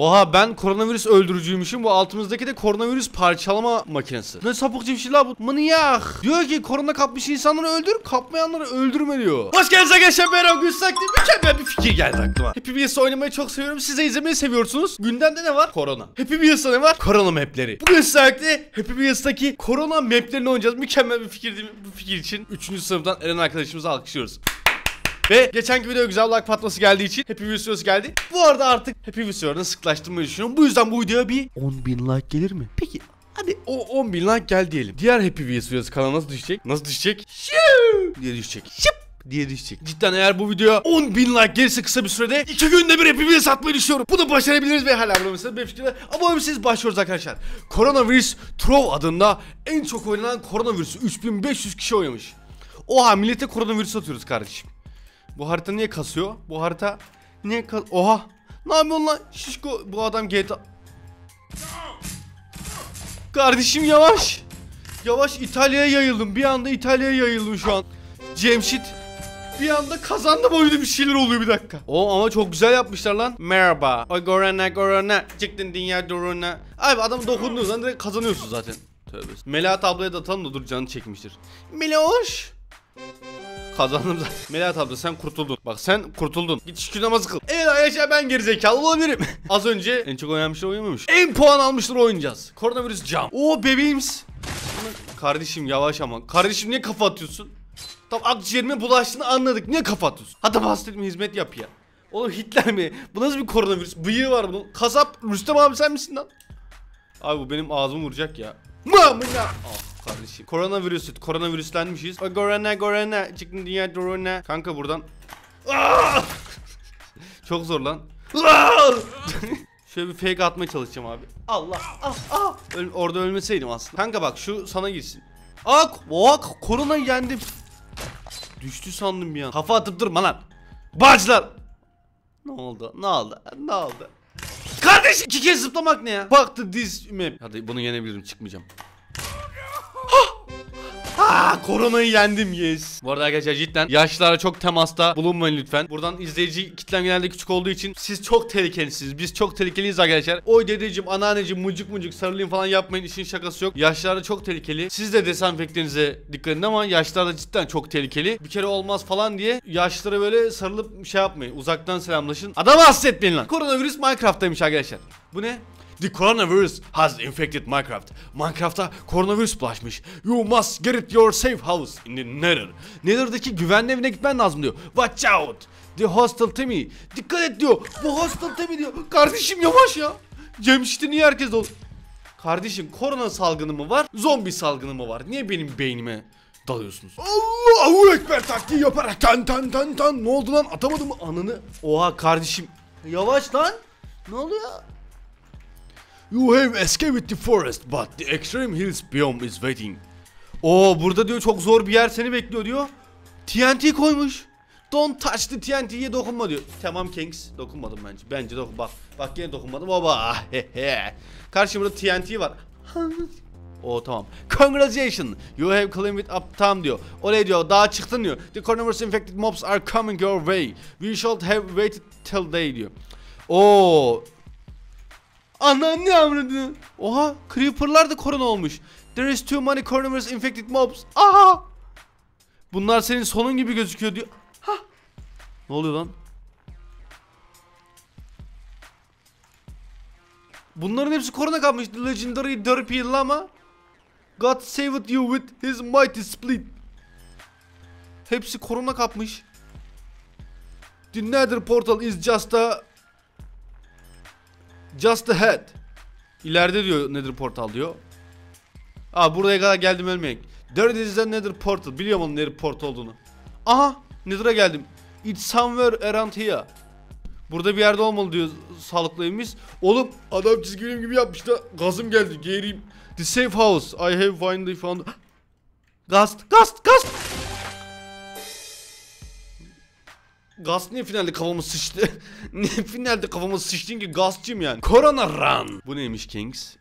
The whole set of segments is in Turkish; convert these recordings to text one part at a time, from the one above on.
Oha, ben koronavirüs öldürücüymüşüm. Bu altımızdaki de koronavirüs parçalama makinesi. Ne sapık cimşi la bu. Mıniyak. Diyor ki korona kapmış insanları öldür, kapmayanları öldürme diyor. Hoş geldiniz arkadaşlar. Merhaba. Mükemmel bir fikir geldi aklıma. Happy Wheels'ı oynamayı çok seviyorum. Siz de izlemeyi seviyorsunuz. Gündemde ne var? Korona. Happy Wheels'ta ne var? Korona mapleri. Bugün sadece Happy Wheels'taki korona maplerini oynayacağız. Mükemmel bir fikir değil mi? Bu fikir için 3. sınıftan Eren arkadaşımızı alkışlıyoruz. Ve geçenki videoya güzel like patlaması geldiği için Happy Virus geldi. Bu arada artık Happy Virus'u sıklaştırmayı düşünüyorum. Bu yüzden bu videoya bir 10.000 like gelir mi? Peki hadi o 10.000 like gel diyelim. Diğer Happy Virus kanala nasıl düşecek? Nasıl düşecek? Şıp diye düşecek. Şıp diye düşecek. Cidden eğer bu videoya 10.000 like gelirse kısa bir sürede 2 günde bir Happy Virus atmayı düşünüyorum. Bunu başarabiliriz ve hala abone olursanız benim fikrimde abone siz başlıyoruz arkadaşlar. Koronavirüs Trov adında en çok oynanan koronavirüsü 3500 kişi oynamış. Oha, millete koronavirüs atıyoruz kardeşim. Bu harita niye kasıyor? Bu harita niye kas... Oha! Ne yapıyorsun lan? Şişko bu adam GTA... Kardeşim yavaş! Yavaş, İtalya'ya yayıldım. Bir anda İtalya'ya yayıldım şu an. Cemşit bir anda kazandı, boyunda bir şeyler oluyor, bir dakika. O ama çok güzel yapmışlar lan. Merhaba. Ay korona. Çıktın dünya duruna. Abi adam dokunduğu zaman direkt kazanıyorsun zaten. Tövbe. Melahat ablaya da atalım da dur, canı çekmiştir. Meloş! Kazandım zaten. Melahat abla sen kurtuldun. Bak sen kurtuldun. Git şükür namazı kıl. Evet arkadaşlar, ben gerizekalı olabilirim. Az önce en çok oynamışlar oynamamış. En puan almışlar oynayacağız. Koronavirüs cam. Oo bebeğimiz. Kardeşim yavaş ama. Kardeşim niye kafa atıyorsun? Tam akciğerime bulaştığını anladık. Niye kafa atıyorsun? Hadi bahsetme, hizmet yap ya. Oğlum Hitler mi? Bu nasıl bir koronavirüs? Bıyığı var bunun. Kasap Rüstem abi sen misin lan? Abi bu benim ağzımı vuracak ya. Mamma ya. Kardeşim. Koronavirüslenmişiz. Korona. Çıktın dünya korona. Kanka buradan. Çok zor lan. Şöyle bir fake atmaya çalışacağım abi. Allah. Orada ölmeseydim aslında. Kanka bak şu sana girsin. Korona yendim. Düştü sandım bir an. Kafa atıp durma lan. Bacılar. Ne oldu? Kardeşim 2 kez zıplamak ne ya? Baktı diz map. Hadi bunu yenebilirim, çıkmayacağım. Koronayı yendim, yes. Bu arada arkadaşlar cidden yaşlılara çok temasta bulunmayın lütfen. Buradan izleyici kitlem genelde küçük olduğu için siz çok tehlikelisiniz. Biz çok tehlikeliyiz arkadaşlar. Oy dedeciğim, anneanneciğim, mucuk sarılayım falan yapmayın, işin şakası yok. Yaşlılara çok tehlikeli. Siz de desenfektinize dikkat edin ama yaşlılarda cidden çok tehlikeli. Bir kere olmaz falan diye yaşlılara böyle sarılıp şey yapmayın. Uzaktan selamlaşın. Adamı bahsetmeyin lan. Koronavirüs Minecraft'taymış arkadaşlar. Bu ne? The coronavirus has infected Minecraft. Minecraft'a koronavirüs bulaşmış. You must get your safe house in the Nether. Nether'daki güvenli evine gitmen lazım diyor. Watch out. The hostile team. Dikkat et diyor. Bu hostile team diyor. Kardeşim yavaş ya. Cemşit'i niye herkes olsun? Kardeşim korona salgını mı var? Zombi salgını mı var? Niye benim beynime dalıyorsunuz? Allahu Ekber taktiği yaparak tan. Ne oldu lan? Atamadım mı anını? Oha kardeşim. Yavaş lan. Ne oluyor? You have escaped the forest but the extreme hills biome is waiting. Oo burada diyor çok zor bir yer seni bekliyor diyor. TNT koymuş. Don't touch the TNT'ye dokunma diyor. Tamam Kings, dokunmadım bence. Bence dokun, bak yine dokunmadım baba. Karşı burada TNT var. O tamam. Congratulations. You have climbed up tam diyor. Oley diyor. Daha çıktın diyor. The coronavirus infected mobs are coming your way. We should have waited till day diyor. Oo. Anneanne amrını. Oha, Creeper'lar da korona olmuş. There is too many coronavirus infected mobs. Aha! Bunlar senin sonun gibi gözüküyor diyor. Ha! Ne oluyor lan? Bunların hepsi korona kalmış. Legendary Derpy Lama. God saved you with his mighty split. Hepsi korona kapmış. The Nether portal is just ahead. İleride diyor Nether portal diyor. Buraya kadar geldim ölmeyek. There is a Nether portal. Biliyorum onun Nether portal olduğunu. Aha, Nether'a geldim. It's somewhere around here. Burada bir yerde olmalı diyor sağlıklı evimiz. Oğlum adam çizgi film gibi yapmış da gazım geldi, geğireyim. The safe house I have finally found. Gast. Gaz niye finalde kafama sıçtı? Niye finalde kafama sıçtın ki gazcım yani? Corona run. Bu neymiş Kings?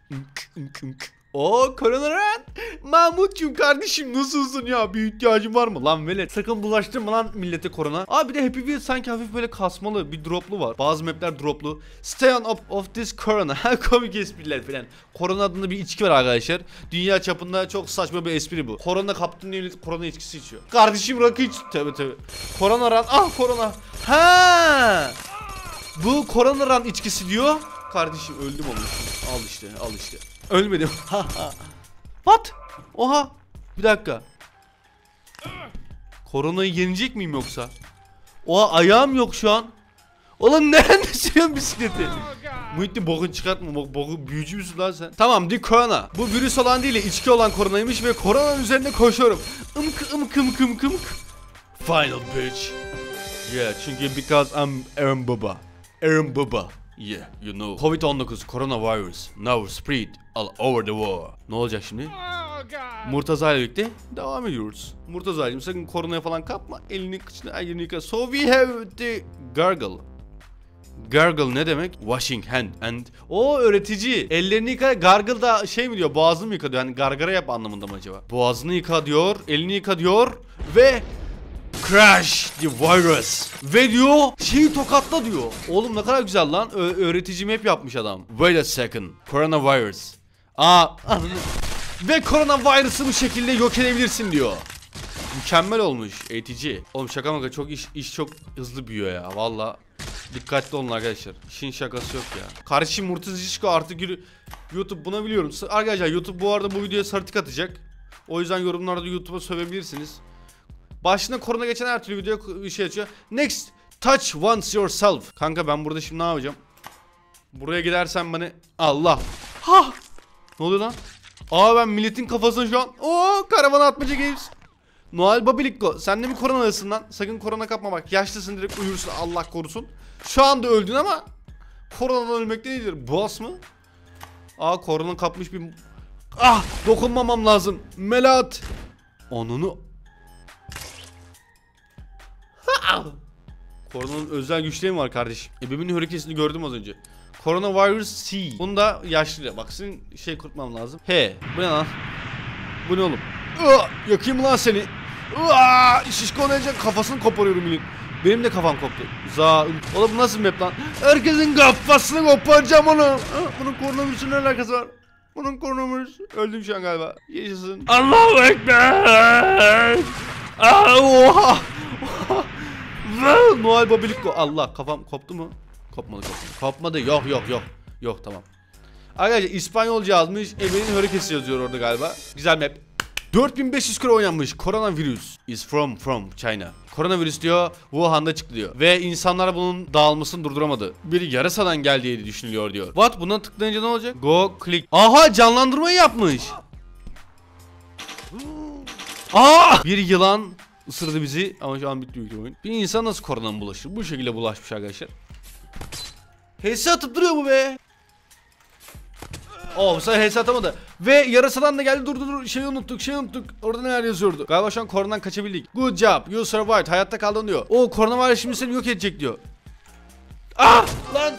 O Corona run. Mahmut'cum kardeşim nasılsın ya? Bir ihtiyacın var mı? Lan velet sakın bulaştırma lan millete korona. Abi bir de Happy Wheels sanki hafif böyle kasmalı bir droplu var. Bazı mapler droplu. Stay on up of this corona. Komik espriler falan. Korona adında bir içki var arkadaşlar. Dünya çapında çok saçma bir espri bu. Korona kaptın diye korona içkisi içiyor. Kardeşim rakı iç. Tabii tabii. Corona run. Ah korona. Ha! Bu Corona run içkisi diyor. Kardeşim öldüm oğlum. Al işte, al işte. Ölmedim. What? Oha. Bir dakika. Koronayı yenecek miyim yoksa? Oha ayağım yok şu an. Oğlum nereden düşüyorsun bisikleti? Muhittin bokunu çıkartma. Boku büyücü müsün lan sen? Tamam di korona. Bu virüs olan değil de içki olan koronaymış ve koronanın üzerinde koşuyorum. Imk ımk ımk ımk ımk. Final bitch. Yeah çünkü because I'm Aaron Baba. Aaron Baba. Yeah, you know. Covid-19, Coronavirus, now spread all over the world. Ne olacak şimdi? Murtaza ile birlikte devam ediyoruz. Murtazacığım sakın koronaya falan kapma. Elini kıçını her yerini yıka. So we have the gargle. Gargle ne demek? Washing hand and. O öğretici. Ellerini yıka. Gargle da şey mi diyor? Boğazını mı yıka diyor? Yani gargara yap anlamında mı acaba? Boğazını yıka diyor. Elini yıka diyor. Ve... Crash the virus. Ve diyor şeyi tokatla diyor. Oğlum ne kadar güzel lan. Öğreticim hep yapmış adam. Wait a second. Coronavirus. Aa. Ve koronavirüsü bu şekilde yok edebilirsin diyor. Mükemmel olmuş eğitici. Oğlum şaka maka çok iş çok hızlı büyüyor ya. Valla. Dikkatli olun arkadaşlar. İşin şakası yok ya. Karşı Murtaza artık yürü. YouTube buna biliyorum. Arkadaşlar YouTube bu arada bu videoya sarıtık atacak. O yüzden yorumlarda YouTube'a sövebilirsiniz. Başına korona geçen her türlü video şey açıyor. Next touch once yourself. Kanka ben burada şimdi ne yapacağım? Buraya gidersen bana Allah. Ha! Ne oluyor lan? Aa ben milletin kafasına şu an. Oo karavana atmaca games. Noel Babilikko sen de mi koronalısın lan? Sakın korona kapma bak. Yaşlısın direkt uyursun Allah korusun. Şu anda öldün ama koronadan ölmek de nedir? Boğaz mı? Aa korona kapmış bir. Ah dokunmamam lazım. Melat. Onunu. Koronanın özel güçleri mi var kardeşim? Ebemin hörükesini gördüm az önce. Coronavirus C. Bunu da yaşlıya. Bak senin şey kurtmam lazım. He. Bu ne lan? Bu ne oğlum? Yakayım lan seni. Şişko olunca kafasını koparıyorum millet. Benim de kafam koptu. Oğlum nasıl map lan? Herkesin kafasını koparacağım onu. Bunun koronavirüsünün alakası var. Bunun koronavirüsü. Öldüm şu an galiba. Yaşasın. Allahu Ekber. Oha. Noel Babilikko. Allah kafam koptu mu? Kopmadı kopmadı. Kopmadı yok yok yok. Yok tamam. Arkadaşlar İspanyolca yazmış. Ebenin hörükesi yazıyor orada galiba. Güzel map. 4500 kere oynanmış. Koronavirüs is from China. Koronavirüs diyor Wuhan'da çıktı diyor. Ve insanlar bunun dağılmasını durduramadı. Bir yarasadan geldiği düşünülüyor diyor. What? Buna tıklayınca ne olacak? Go click. Aha canlandırmayı yapmış. Aa! Bir yılan ısırdı bizi ama şu an bitti büyük oyun. Bir insan nasıl koronadan bulaşır? Bu şekilde bulaşmış arkadaşlar. Hesi atıp duruyor bu be. Oh sen hesi atamadı. Ve yarasadan da geldi dur şeyi unuttuk. Orada neler yazıyordu? Galiba şu an koronadan kaçabildik. Good job you survived. Hayatta kaldın diyor. O koronavirüs şimdi seni yok edecek diyor. Ah lan.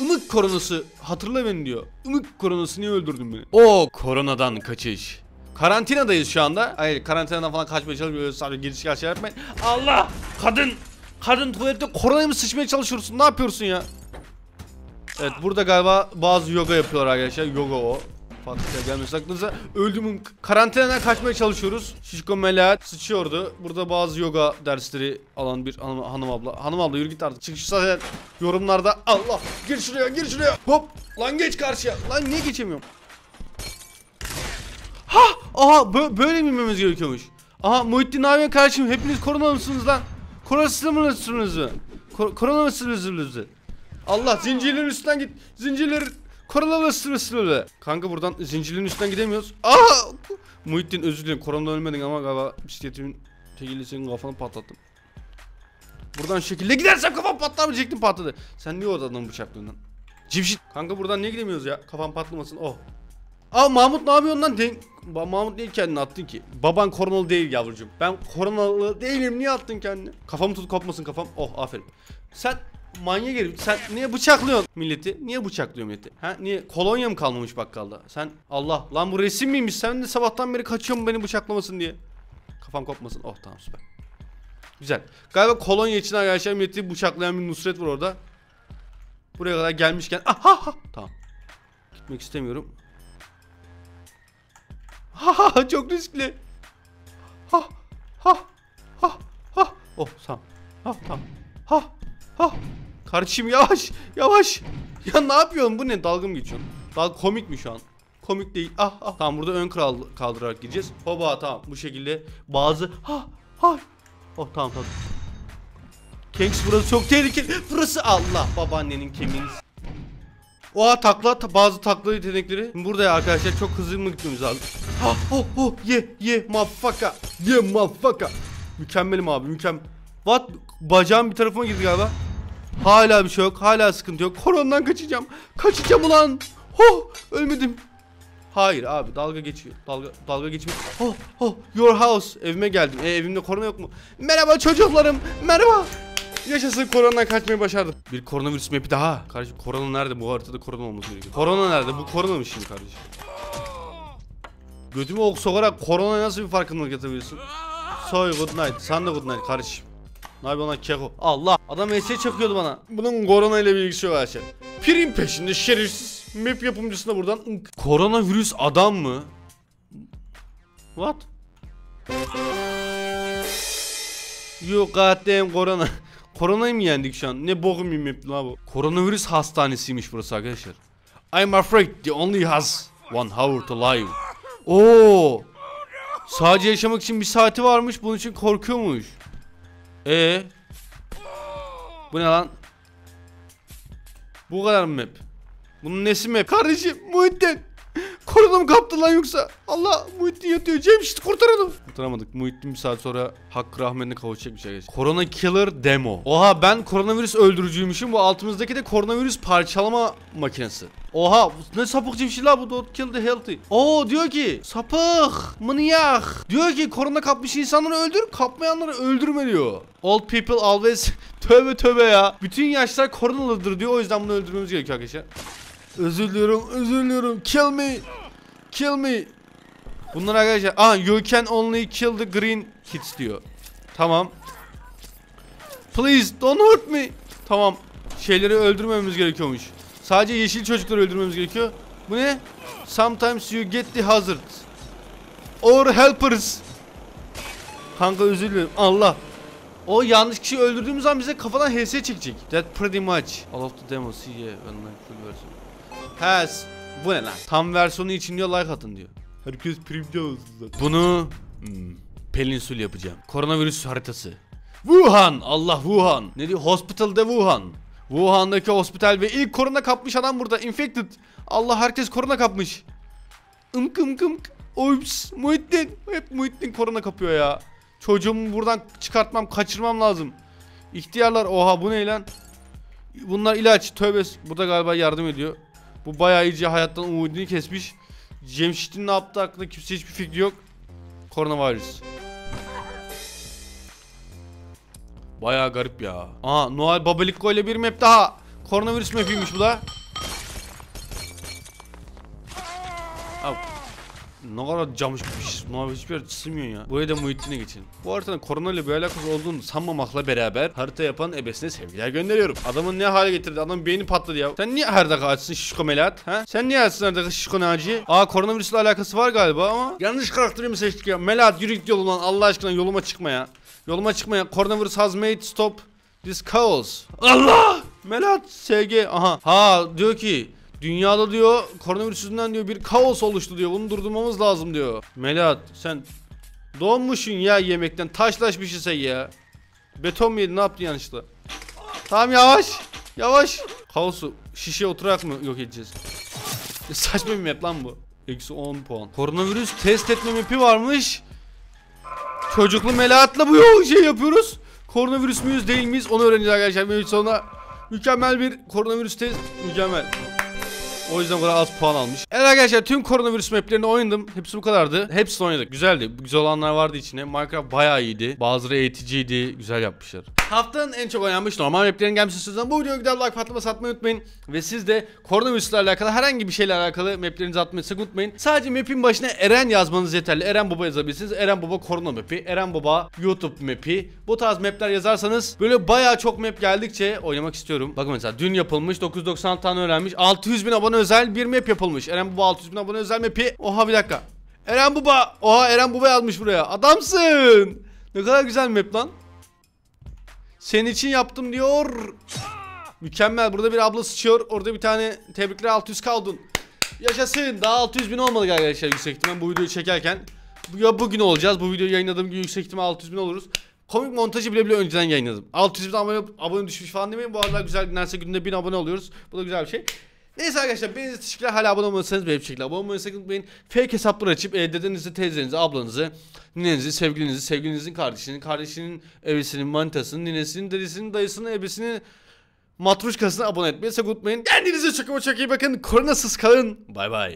Imık koronası hatırla beni diyor. Imık koronası niye öldürdün beni? O koronadan kaçış. Karantinadayız şu anda. Hayır karantinadan falan kaçmaya çalışmıyoruz. Sadece giriş çıkar şey yapmayın. Allah! Kadın tuvalette koronayı mı sıçmaya çalışıyorsun? Ne yapıyorsun ya? Evet burada galiba bazı yoga yapıyorlar arkadaşlar. Yoga o. Fatih'e gelmiyorsa aklınıza. Öldüm. Karantinadan kaçmaya çalışıyoruz. Şişko Melahat sıçıyordu. Burada bazı yoga dersleri alan bir hanım abla. Hanım abla yürü git artık. Çıkış zaten yorumlarda. Allah! Gir şuraya! Hop! Lan geç karşıya! Lan niye geçemiyorum? Ha! Aha böyle bilmemiz gerekiyormuş. Aha Muhittin abiye karşıyım. Hepiniz korona mısınız lan? Korona mısınız? Allah zincirlerin üstünden git. Zincirler korona mısınız? Kanka buradan zincirlerin üstünden gidemiyoruz. Aha! Muhittin özür dilerim. Koronadan ölmedin ama galiba bisikletimin şekilde senin kafanı patlattım. Buradan şekilde gidersem kafam patlamayacaktım patladı. Sen niye oradan bıçaklıyorsun lan? Cemşit. Kanka buradan niye gidemiyoruz ya? Kafam patlamasın. Oh. Aa Mahmut ne yapıyorsun lan? Mahmut niye kendini attın ki? Baban koronalı değil yavrucuğum. Ben koronalı değilim niye attın kendini? Kafamı tut kopmasın kafam. Oh aferin. Sen manyak herif, sen niye bıçaklıyorsun milleti? Niye bıçaklıyor milleti? Ha, niye? Kolonya mı kalmamış bakkalda? Sen Allah lan, bu resim miymiş? Sen de sabahtan beri kaçıyorsun beni bıçaklamasın diye. Kafam kopmasın. Oh tamam, süper. Güzel. Galiba kolonya için arkadaşlar milleti bıçaklayan bir Nusret var orada. Buraya kadar gelmişken. Aha! Tamam. Gitmek istemiyorum. Ha, çok riskli. Ha. Oh tamam. Ha tamam. Ha. Kardeşim yavaş yavaş. Ya ne yapıyorsun, bu ne, dalga mı geçiyorsun? Dalga komik mi şu an? Komik değil. Ah. Tamam, burada ön kaldırarak gideceğiz. Hoba tamam, bu şekilde bazı ha. Oh tamam. Keks, burası çok tehlikeli. Burası Allah babaannenin kemiğini. Oha, takla, bazı takla yetenekleri. Burada ya arkadaşlar çok hızlı mı gitmemiz lazım? Ha oh ye mafaka. Ye mafaka. Mükemmelim abi, mükemmel. What? Bacağım bir tarafıma girdi galiba. Hala bir şey yok. Hala sıkıntı yok. Koronadan kaçacağım. Kaçacağım ulan. Oh, ölmedim. Hayır abi, dalga geçiyor. Dalga geçmiyor. Oh your house. Evime geldim. Evimde korona yok mu? Merhaba çocuklarım. Merhaba. Yaşasın, koronadan kaçmayı başardım. Bir koronavirüs map'i daha. Kardeşim korona nerede? Bu haritada korona olması gerekiyor. Korona nerede? Bu korona mı şimdi kardeşim? Götümü ok sokarak korona nasıl bir farkındalık yatabiliyorsun? So good night. Sen de good night kardeşim. Ne yapıyor lan keko? Allah! Adam HS çakıyordu bana. Bunun korona ile bir ilgisi yok arkadaşlar. Pirin peşinde şerefsiz. Map yapımcısına buradan. Koronavirüs adam mı? What? You goddamn korona. Koronayı mı yendik şu an? Ne bokum bir map la bu. Koronavirüs hastanesiymiş burası arkadaşlar. I'm afraid they only has 1 hour to live. Oo! Sadece yaşamak için 1 saati varmış. Bunun için korkuyormuş. Bu ne lan? Bu kadar mı map? Bunun nesi map? Kardeşim Muhittin korona mı kaptı lan yoksa? Allah, Muhittin yatıyor. Cemşit kurtaralım. Kurtaramadık. Muhittin 1 saat sonra hakkı rahmetine kavuşacak bir şey. Korona killer demo. Oha, ben koronavirüs öldürücüymüşüm. Bu altımızdaki de koronavirüs parçalama makinesi. Oha, ne sapıkçı bir şey la bu. Don't kill the healthy. Oo, diyor ki sapık mıniyak. Diyor ki korona kapmış insanları öldür, kapmayanları öldürme diyor. Old people always. Tövbe tövbe ya. Bütün yaşlar koronalıdır diyor. O yüzden bunu öldürmemiz gerekiyor arkadaşlar. Özür diliyorum. Kill me. Bunlar arkadaşlar. You can only kill the green kids diyor. Tamam. Please don't hurt me. Tamam. Şeyleri öldürmemiz gerekiyormuş. Sadece yeşil çocukları öldürmemiz gerekiyor. Bu ne? Sometimes you get the hazard or helpers. Kanka özür diliyorum. Allah. O yanlış kişiyi öldürdüğümüz zaman bize kafadan HS çekecek. That pretty much all of the demos. Yeah, full version. Has. Bu ne lan? Tam versiyonu için diyor, like atın diyor. Herkes primde olsun zaten. Bunu pelinsul yapacağım. Koronavirüs haritası. Wuhan. Allah Wuhan. Ne diyor? Hospital de Wuhan. Wuhan'daki hospital ve ilk korona kapmış adam burada. Infected. Allah, herkes korona kapmış. Imkımkımk. Oops. Muhittin. Hep Muhittin korona kapıyor ya. Çocuğumu buradan çıkartmam, kaçırmam lazım. İhtiyarlar. Oha, bu ne lan? Bunlar ilaç. Tövbe. Burada galiba yardım ediyor. Bu bayağı iyice hayattan umudunu kesmiş. Cemşit'in ne yaptığı hakkında kimse hiçbir fikri yok. Koronavirüs. Bayağı garip ya. Aha, Noel Babalikko ile bir map daha. Koronavirüs mapiymiş bu da. Abi, ne kadar camışmış. Noel hiçbir yer çizmiyor ya. Buraya da Muhittin'e geçelim. Bu haritanın korona ile bir alakası olduğunu sanmamakla beraber harita yapan ebesine sevgiler gönderiyorum. Adamın ne hale getirdi? Adamın beyni patladı ya. Sen niye her dakika açsın şişko Melat? Ha? Sen niye açsın her dakika şişko Naci'yi? Koronavirüsle alakası var galiba ama yanlış karakteri mi seçtik ya? Melat yürü git yolundan, Allah aşkına yoluma çıkma ya. Yoluma çıkmaya. Coronavirus has made stop this chaos. Allah! Melat SG. Aha. Diyor ki dünyada diyor koronavirüs yüzünden diyor bir kaos oluştu diyor. Bunu durdurmamız lazım diyor. Melat sen donmuşsun ya yemekten. Taşlaşmışsın sen ya. Beton mu yedin, ne yaptın yanlışlıkla? Tamam, yavaş. Yavaş. Kaosu şişe oturarak mı yok edeceğiz? Saçma bir map lan bu. -10 puan. Koronavirüs test etme map'i varmış. Çocuklu Melahat'la bu şey yapıyoruz. Koronavirüs müyüz değil miyiz onu öğreneceğiz arkadaşlar. Mevcut sonuna mükemmel bir koronavirüs test. Mükemmel. O yüzden burada az puan almış. Evet arkadaşlar, tüm koronavirüs maplerini oynadım. Hepsi bu kadardı. Hepsini oynadık. Güzeldi. Güzel olanlar vardı içine. Minecraft bayağı iyiydi. Bazıları eğiticiydi. Güzel yapmışlar. Haftanın en çok oynanmış normal raplerin gelmesi sözünden bu videoya gider like patlaması atmayı unutmayın. Ve siz de koronavirüsle alakalı herhangi bir şeyle alakalı maplerinizi atmayı sakın unutmayın. Sadece map'in başına Eren yazmanız yeterli. Eren Baba yazabilirsiniz. Eren Baba korona map'i, Eren Baba YouTube map'i. Bu tarz mapler yazarsanız böyle bayağı çok map geldikçe oynamak istiyorum. Bakın mesela dün yapılmış 990 tane öğrenmiş. 600.000 abone özel bir map yapılmış. Eren Baba 600.000 abone özel map'i. Oha bir dakika. Eren Baba. Oha Eren Baba yazmış buraya. Adamsın. Ne kadar güzel map lan. Senin için yaptım diyor. Mükemmel. Burada bir abla sıçıyor. Orada bir tane tebrikler 600 kaldın. Yaşasın. Daha 600.000 olmadı arkadaşlar yüksek ihtimal bu videoyu çekerken. Ya bugün olacağız. Bu videoyu yayınladığım gün yüksek ihtimal 600.000 oluruz. Komik montajı bile önceden yayınladım. 600.000 abone düşmüş falan demeyin. Bu aralar güzel günlerse günde 1000 abone oluyoruz. Bu da güzel bir şey. Neyse arkadaşlar beğeniniz teşekkürler. Hala abone olmadıysanız benim şekilde abone olmayı sakın unutmayın. Fake hesaplar açıp dedenizi, teyzenizi, ablanızı, ninenizi, sevgilinizi, sevgilinizin kardeşinin, evlisinin, manitasının, ninesinin, dedesinin, dayısının, ebesinin matruşkasına abone etmeyi sakın unutmayın. Kendinize çok iyi bakın. Koronasız kalın. Bay bay.